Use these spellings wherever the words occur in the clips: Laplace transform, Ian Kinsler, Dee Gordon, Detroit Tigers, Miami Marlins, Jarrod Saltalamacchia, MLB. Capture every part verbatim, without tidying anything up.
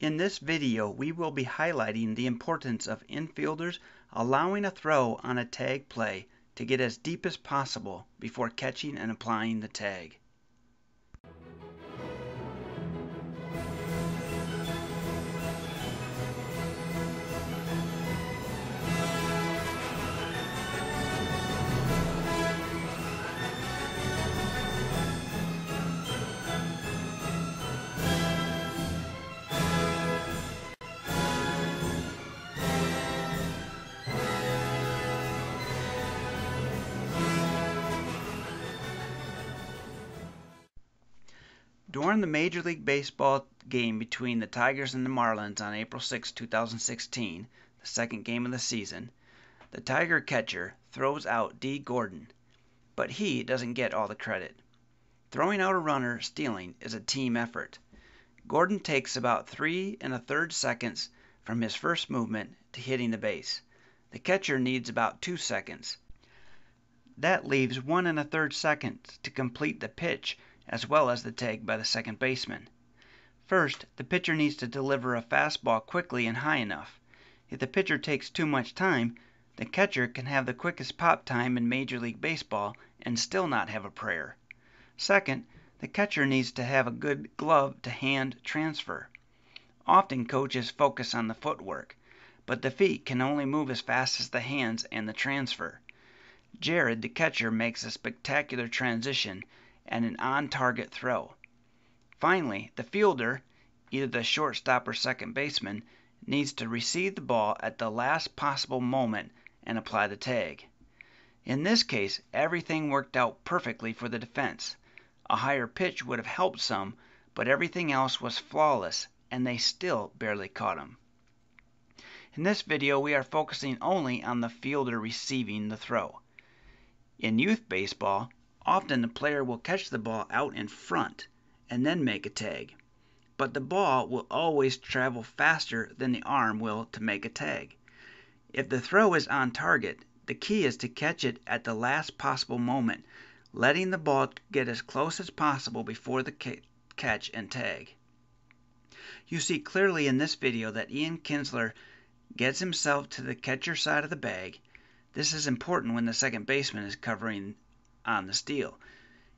In this video, we will be highlighting the importance of infielders allowing a throw on a tag play to get as deep as possible before catching and applying the tag. During the Major League Baseball game between the Tigers and the Marlins on April sixth, two thousand sixteen, the second game of the season, the Tiger catcher throws out Dee Gordon, but he doesn't get all the credit. Throwing out a runner stealing is a team effort. Gordon takes about three and a third seconds from his first movement to hitting the base. The catcher needs about two seconds. That leaves one and a third seconds to complete the pitch as well as the tag by the second baseman. First, the pitcher needs to deliver a fastball quickly and high enough. If the pitcher takes too much time, the catcher can have the quickest pop time in Major League Baseball and still not have a prayer. Second, the catcher needs to have a good glove-to-hand transfer. Often coaches focus on the footwork, but the feet can only move as fast as the hands and the transfer. Jarrod, the catcher, makes a spectacular transition and an on-target throw. Finally, the fielder, either the shortstop or second baseman, needs to receive the ball at the last possible moment and apply the tag. In this case, everything worked out perfectly for the defense. A higher pitch would have helped some, but everything else was flawless, and they still barely caught him. In this video, we are focusing only on the fielder receiving the throw. In youth baseball, often the player will catch the ball out in front and then make a tag, but the ball will always travel faster than the arm will to make a tag. If the throw is on target, the key is to catch it at the last possible moment, letting the ball get as close as possible before the catch and tag. You see clearly in this video that Ian Kinsler gets himself to the catcher's side of the bag. This is important when the second baseman is covering on the steal.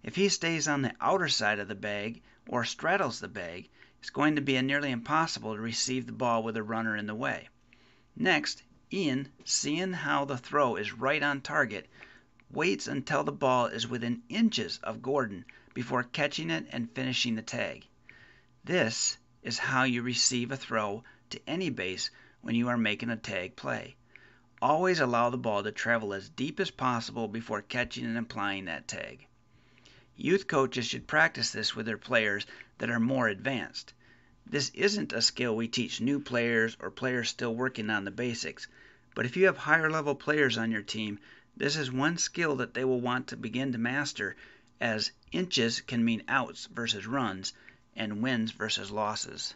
If he stays on the outer side of the bag or straddles the bag, it's going to be nearly impossible to receive the ball with a runner in the way. Next, Ian, seeing how the throw is right on target, waits until the ball is within inches of Gordon before catching it and finishing the tag. This is how you receive a throw to any base when you are making a tag play. Always allow the ball to travel as deep as possible before catching and applying that tag. Youth coaches should practice this with their players that are more advanced. This isn't a skill we teach new players or players still working on the basics, but if you have higher level players on your team, this is one skill that they will want to begin to master, as inches can mean outs versus runs and wins versus losses.